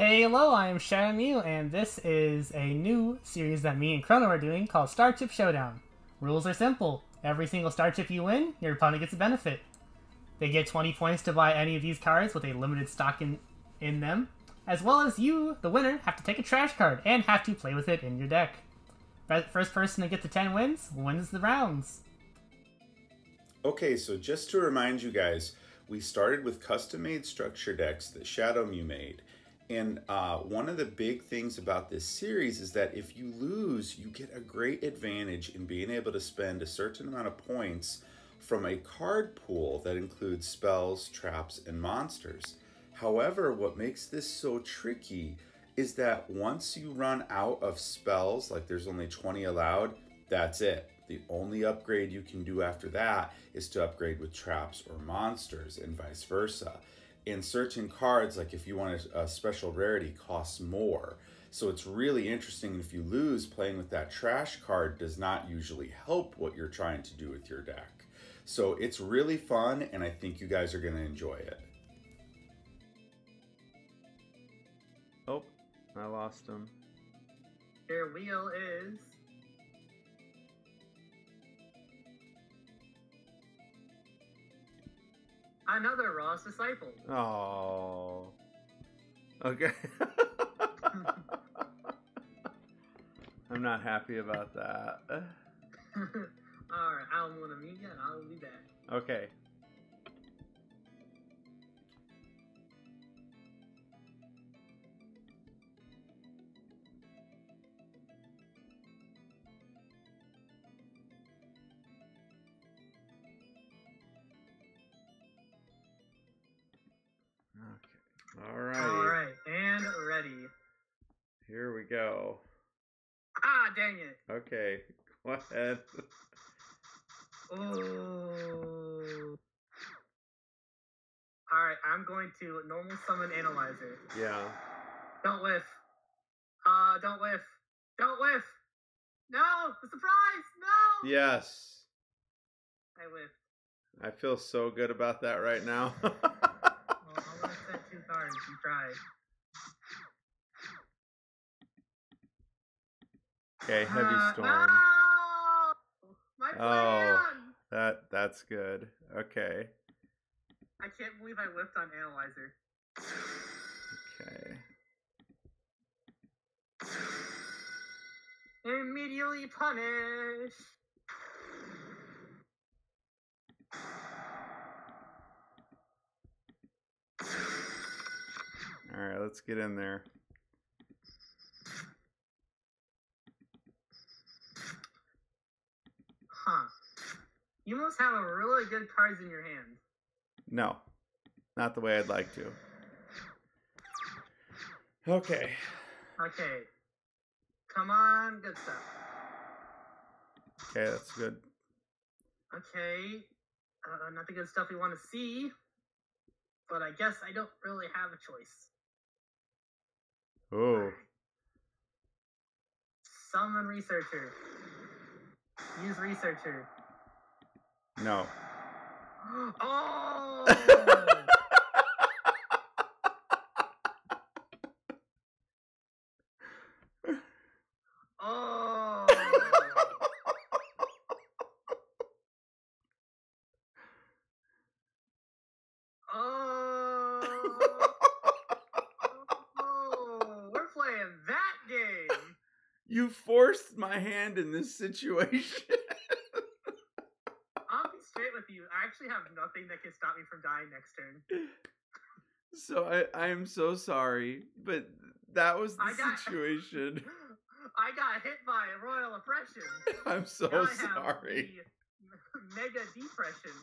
Hey, hello, I am ShadowMuse, and this is a new series that me and Chrono are doing called Star Chip Showdown. Rules are simple. Every single Star Chip you win, your opponent gets a benefit. They get 20 points to buy any of these cards with a limited stock in them, as well as you, the winner, have to take a trash card and have to play with it in your deck. First person to get to 10 wins, wins the rounds. Okay, so just to remind you guys, we started with custom-made structure decks that ShadowMuse made. And one of the big things about this series is that if you lose, you get a great advantage in being able to spend a certain amount of points from a card pool that includes spells, traps, and monsters. However, what makes this so tricky is that once you run out of spells, like there's only 20 allowed, that's it. The only upgrade you can do after that is to upgrade with traps or monsters and vice versa. And certain cards, like if you want a special rarity, costs more. So it's really interesting. If you lose, playing with that trash card does not usually help what you're trying to do with your deck. So it's really fun, and I think you guys are going to enjoy it. Oh, I lost him. Their wheel is... another Ross Disciple. Oh. Okay. I'm not happy about that. Alright, I don't want to meet you and I will be back. Okay. Here we go. Ah, dang it. Okay, go ahead. Ooh. Alright, I'm going to normal summon Analyzer. Yeah. Don't whiff. Don't whiff. Don't whiff. No! The surprise! No! Yes. I whiffed. I feel so good about that right now. Well, I'm going to set two cards and try. Okay, heavy storm. No! My plan! Oh, that's good. Okay. I can't believe I whiffed on Analyzer. Okay. Immediately punish. All right, let's get in there. Huh. You must have a really good cards in your hand. No. Not the way I'd like to. Okay. Okay. Come on, good stuff. Okay, that's good. Okay. Not the good stuff we want to see. But I guess I don't really have a choice. Oh. Summon Researcher. Use Researcher. No. Oh! Oh! Oh! You forced my hand in this situation. I'll be straight with you. I actually have nothing that can stop me from dying next turn. So I am so sorry, but that was the situation. I got hit by a Royal Oppression. I'm so sorry. Mega Depression.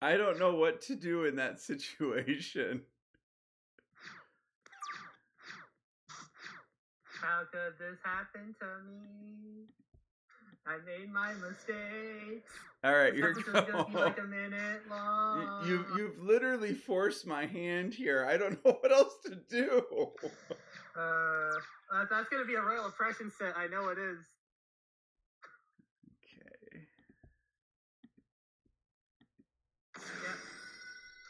I don't know what to do in that situation. How could this happen to me? I made my mistakes. All right, you're going to be like a minute long. You've literally forced my hand here. I don't know what else to do. That's going to be a Royal Oppression set. I know it is. Okay. Yep.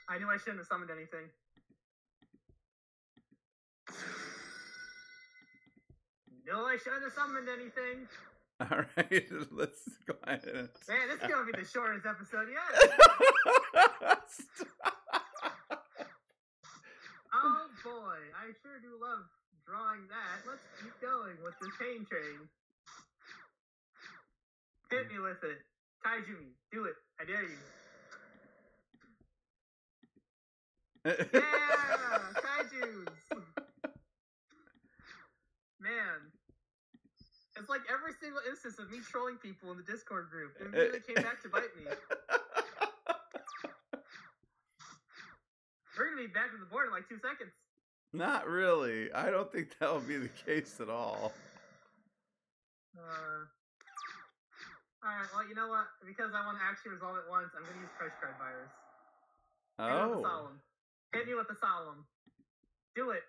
I knew I shouldn't have summoned anything. No, I shouldn't have summoned anything. All right, let's go ahead. And man, this is going to be the shortest episode yet. Oh boy, I sure do love drawing that. Let's keep going with the chain train. Hit me with it. Kaiju me. Do it. I dare you. Yeah! Kaijus! Man. It's like every single instance of me trolling people in the Discord group. It really came back to bite me. We're gonna be back to the board in like 2 seconds. Not really. I don't think that'll be the case at all. Alright, well, you know what? Because I want to actually resolve it once, I'm gonna use Fresh Crab Virus. Oh. Hit me with the Solemn. Do it.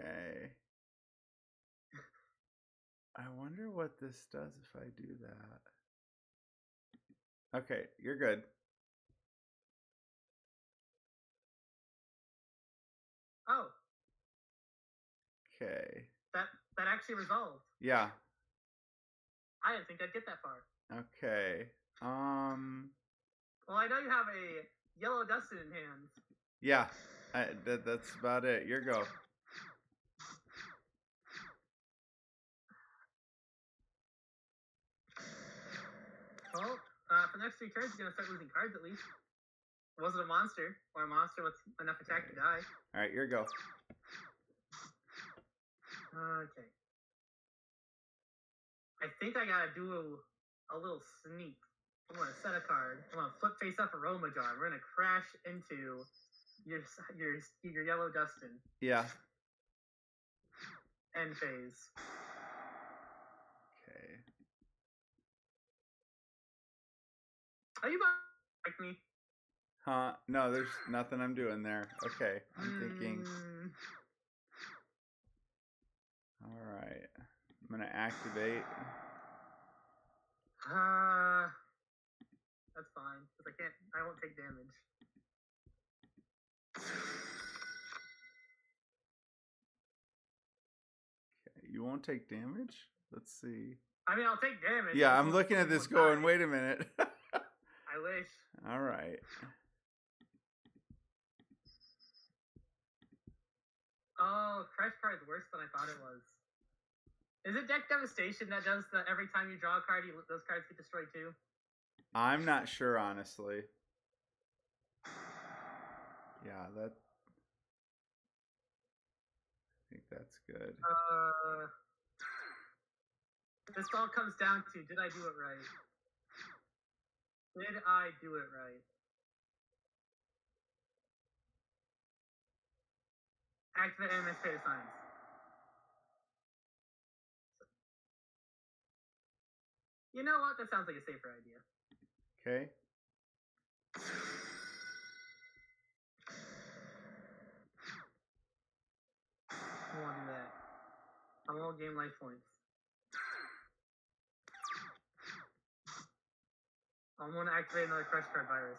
Okay. I wonder what this does if I do that. Okay, you're good. Oh. Okay. That actually resolved. Yeah. I didn't think I'd get that far. Okay. Well, I know you have a Yellow Dustin in hand. Yeah, that's about it. Your go. Well, for the next 3 turns, you're going to start losing cards at least. It wasn't a monster, or a monster with enough attack to die. Alright, your go. Okay. I think I got to do a little sneak. I'm going to set a card. I'm going to flip face up Aroma Jar. We're going to crash into your Yellow Dustin. Yeah. End phase. Okay. Are you about to like me? Huh? No, there's nothing I'm doing there. Okay. I'm thinking. All right. I'm going to activate. That's fine, because I won't take damage. Okay, you won't take damage? Let's see. I mean, I'll take damage. Yeah, I'm looking at this going, wait a minute. I wish. All right. Oh, Crush Card is worse than I thought it was. Is it Deck Devastation that does the every time you draw a card, those cards get destroyed too? I'm not sure, honestly. Yeah, that. I think that's good. This all comes down to, did I do it right? Did I do it right? Activate administrative signs. You know what? That sounds like a safer idea. Okay. I won't do that. I won't gain life points. I'm going to activate another Crush Card Virus.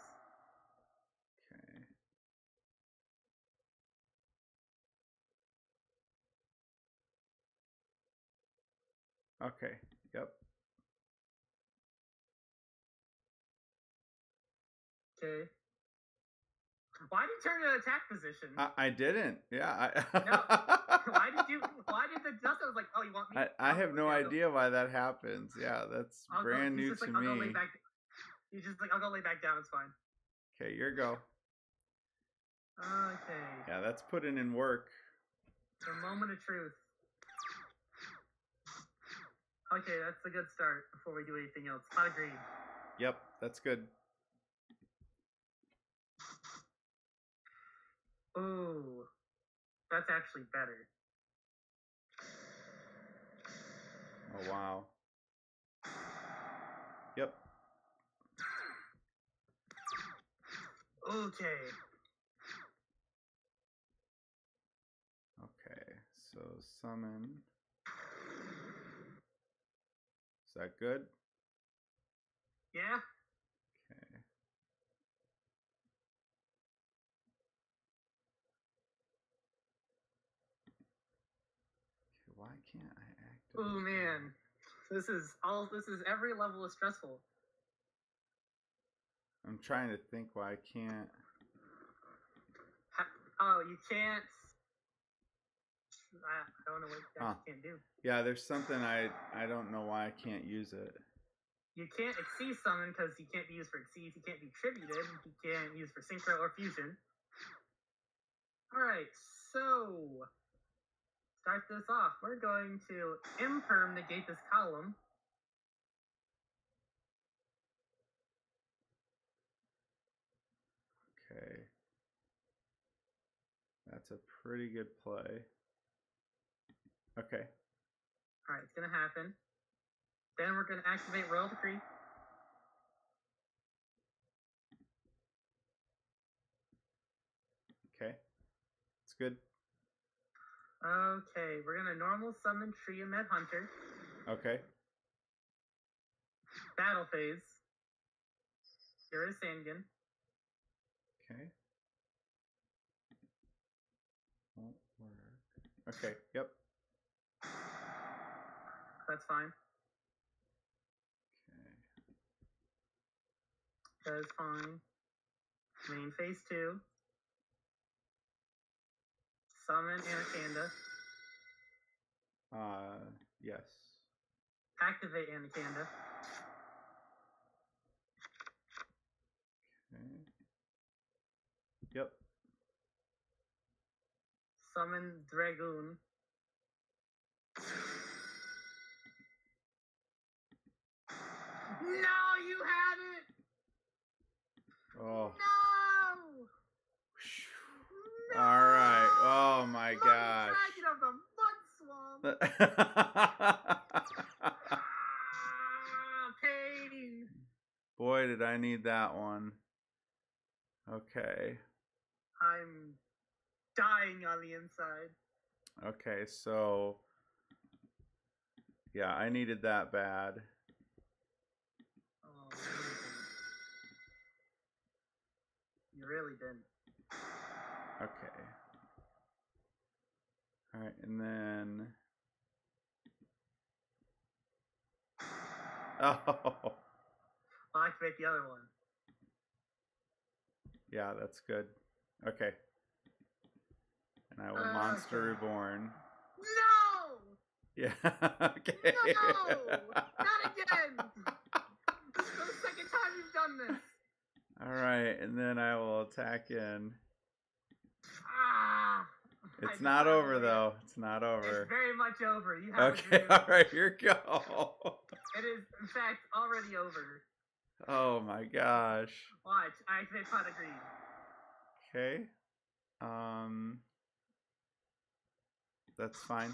Okay. Okay. Yep. Okay. Why did you turn to an attack position? I didn't. Yeah. No. Why did the Dustin was like, oh, you want me? I have no idea why that happens. Yeah, that's brand new to me. You just like, I'll go lay back down. It's fine. Okay, your go. Okay. Yeah, that's putting in work. The moment of truth. Okay, that's a good start before we do anything else. Pot of Greed. Yep, that's good. Ooh, that's actually better. Oh, wow. Yep. Okay. Okay, so summon. Is that good? Yeah. can't I activate? Oh man, this is every level is stressful. I'm trying to think why I can't. Oh, you can't. I don't know what you can't do. Yeah, there's something I don't know why I can't use it. You can't exceed summon because you can't be used for exceeds. You can't be tributed. You can't use for synchro or fusion. All right, so start this off. We're going to Imperm negate this column. Okay, that's a pretty good play. Okay. All right, it's gonna happen. Then we're going to activate Royal Decree. Okay. It's good. Okay. We're going to normal summon Tree of Medhunter. Okay. Battle phase. Here is Sangan. Okay. Won't work. Okay. Yep. That's fine. That is fine. Main phase 2. Summon Anaconda. Yes. Activate Anaconda. Okay. Yep. Summon Dragoon. No, you haven't! Oh. No! No! All right. Oh my gosh. The Dragon of the Mud Swamp. Pain. Boy, did I need that one. Okay. I'm dying on the inside. Okay, so yeah, I needed that bad. Oh. You really didn't. Okay. All right, and then. Oh. I'll activate the other one. Yeah, that's good. Okay. And I will Monster Reborn. No. Yeah. Okay. No. Not again. This is the second time you've done this. All right, and then I will attack in. Ah, it's not over, though. It's not over. It's very much over. You have okay, all right, here you go. It is, in fact, already over. Oh, my gosh. Watch. I activate Pot of Greed. Okay. That's fine.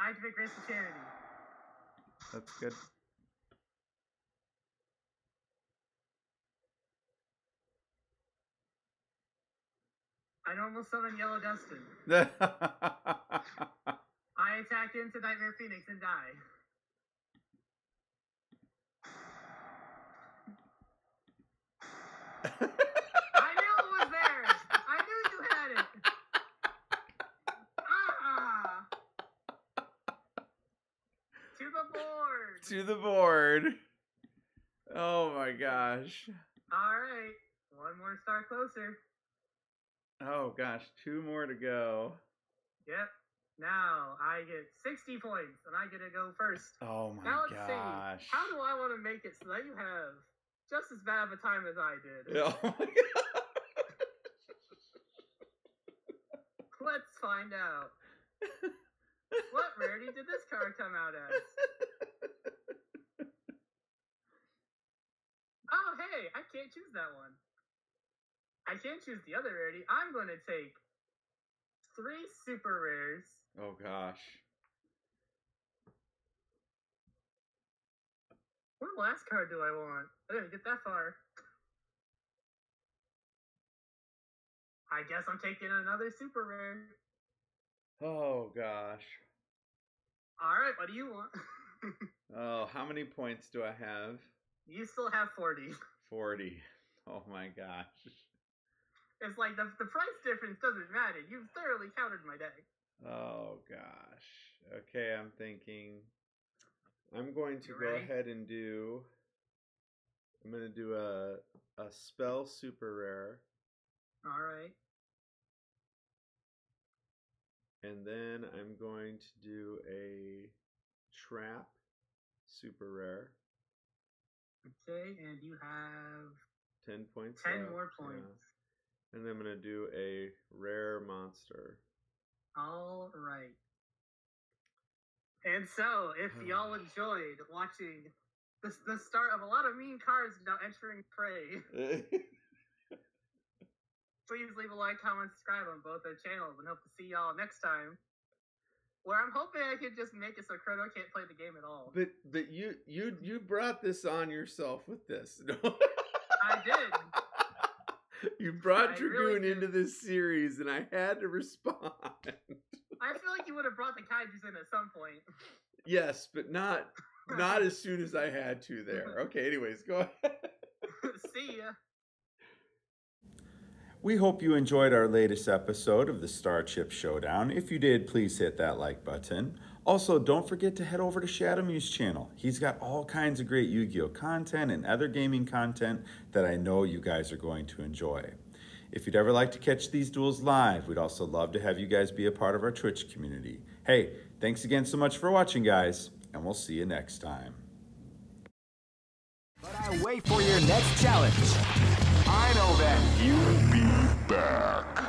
I activate Graceful Charity. That's good. I normal summon Yellow Dustin. I attack into Nightmare Phoenix and die. I knew it was there. I knew you had it. Ah! To the board. To the board. Oh my gosh. All right. One more star closer. Oh gosh, 2 more to go. Yep. Now I get 60 points and I get to go first. Oh my now let's gosh. See, how do I want to make it so that you have just as bad of a time as I did? Oh my god. Let's find out. What rarity did this card come out as? Oh hey, I can't choose that one. I can't choose the other rarity. I'm going to take 3 super rares. Oh, gosh. What last card do I want? I didn't get that far. I guess I'm taking another super rare. Oh, gosh. All right, what do you want? Oh, how many points do I have? You still have 40. 40. Oh, my gosh. It's like the price difference doesn't matter. You've thoroughly countered my deck. Oh, gosh. Okay, I'm thinking. I'm going to go ahead and do... I'm going to do a spell super rare. All right. And then I'm going to do a trap super rare. Okay, and you have... 10 points. 10 more points. Yeah. And then I'm going to do a rare monster. All right. And so, if y'all enjoyed watching the start of a lot of mean cards now entering Prey, please leave a like, comment, subscribe on both our channels, and hope to see y'all next time. Where I'm hoping I could just make it so Chrono can't play the game at all. But you brought this on yourself with this. I did. You brought Dragoon into this series, and I had to respond. I feel like you would have brought the Kaijus in at some point. Yes, but not as soon as I had to there. Okay, anyways, go ahead. See ya. We hope you enjoyed our latest episode of the Star Chip Showdown. If you did, please hit that like button. Also, don't forget to head over to ShadowMuse channel. He's got all kinds of great Yu-Gi-Oh! Content and other gaming content that I know you guys are going to enjoy. If you'd ever like to catch these duels live, we'd also love to have you guys be a part of our Twitch community. Hey, thanks again so much for watching, guys, and we'll see you next time. But I wait for your next challenge. I know that you'll be back.